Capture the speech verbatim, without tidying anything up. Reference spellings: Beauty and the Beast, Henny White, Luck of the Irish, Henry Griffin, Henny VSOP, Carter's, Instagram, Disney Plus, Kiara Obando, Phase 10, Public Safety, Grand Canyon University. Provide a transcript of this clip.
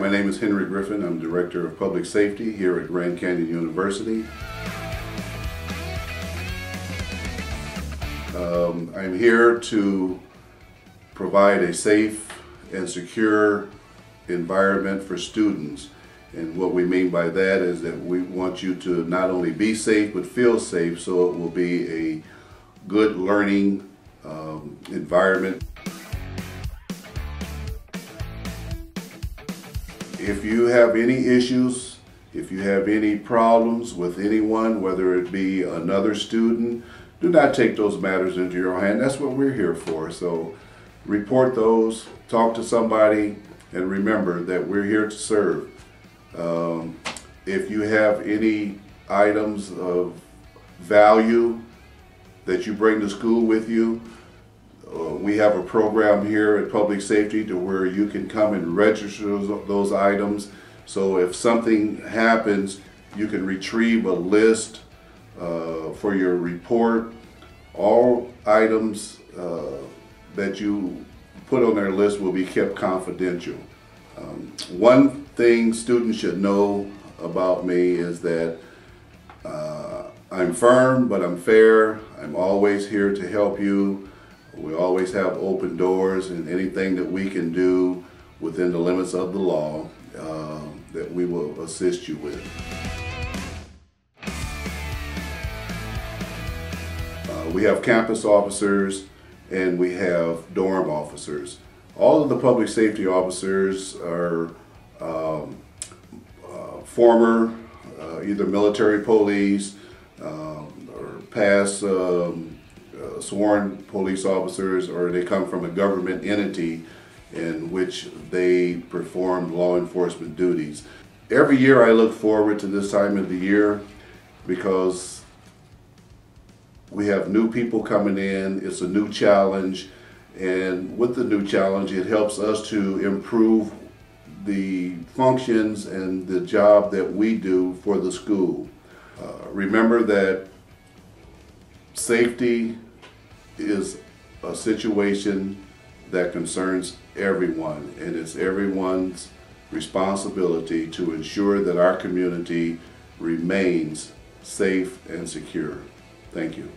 my name is Henry Griffin. I'm Director of Public Safety here at Grand Canyon University. Um, I'm here to provide a safe and secure environment for students. And what we mean by that is that we want you to not only be safe, but feel safe, so it will be a good learning um, environment. If you have any issues, if you have any problems with anyone, whether it be another student, do not take those matters into your own hand. That's what we're here for. So report those, talk to somebody, and remember that we're here to serve. Um, if you have any items of value that you bring to school with you, uh, we have a program here at Public Safety to where you can come and register those, those items. So if something happens, you can retrieve a list uh, for your report. All items uh, that you put on their list will be kept confidential. Um, one thing students should know about me is that uh, I'm firm, but I'm fair. I'm always here to help you. We always have open doors, and anything that we can do within the limits of the law uh, that we will assist you with. Uh, we have campus officers and we have dorm officers. All of the public safety officers are um, uh, former uh, either military police um, or past um, uh, sworn police officers, or they come from a government entity in which they perform law enforcement duties. Every year I look forward to this time of the year because we have new people coming in, it's a new challenge. And with the new challenge, it helps us to improve the functions and the job that we do for the school. Uh, remember that safety is a situation that concerns everyone, and it's everyone's responsibility to ensure that our community remains safe and secure. Thank you.